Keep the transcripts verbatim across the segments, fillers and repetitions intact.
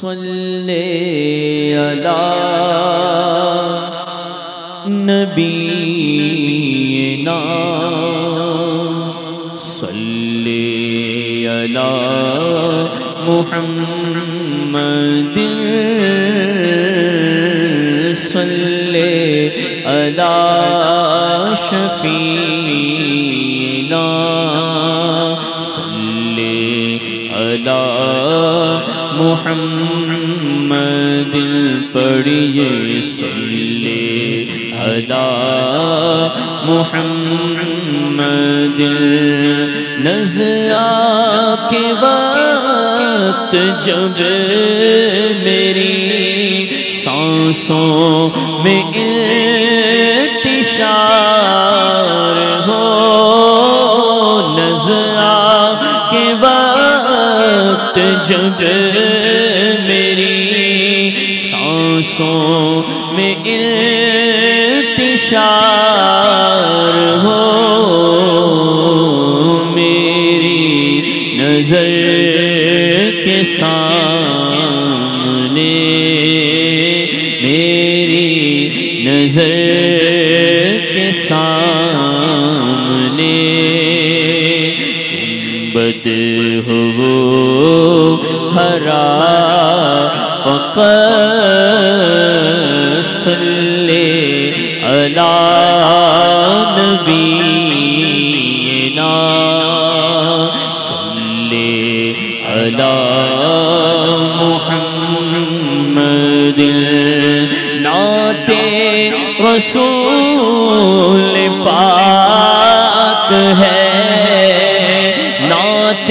Salle Ala Nabiena Salle Ala Muhammadin Salle Ala Shafiina Salle Ala محمد پڑھیے صلی علی محمد نزا کے وقت جب میری سانسوں میں انتشار ہو نزا کے وقت جب سانسوں میں انتشار ہو میری نظر کے سامنے میری نظر کے سامنے گنبد ہو ہرا فقط صلی علی نبینا صلی علی محمد نعت رسول پاک ہے نعت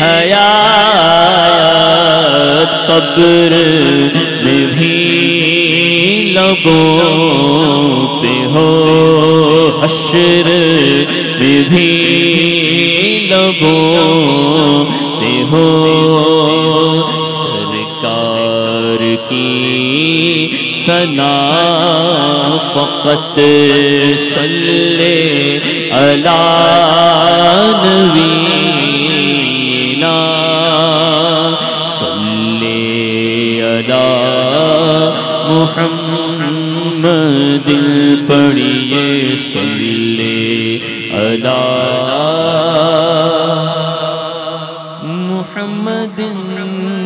حیات قبر میں بھی لبوں پہ ہو حشر میں بھی لبوں پہ ہو سرکار کی ثنا فقط صلی علی نبینا صلی علی محمد پڑھیے صلی علی محمد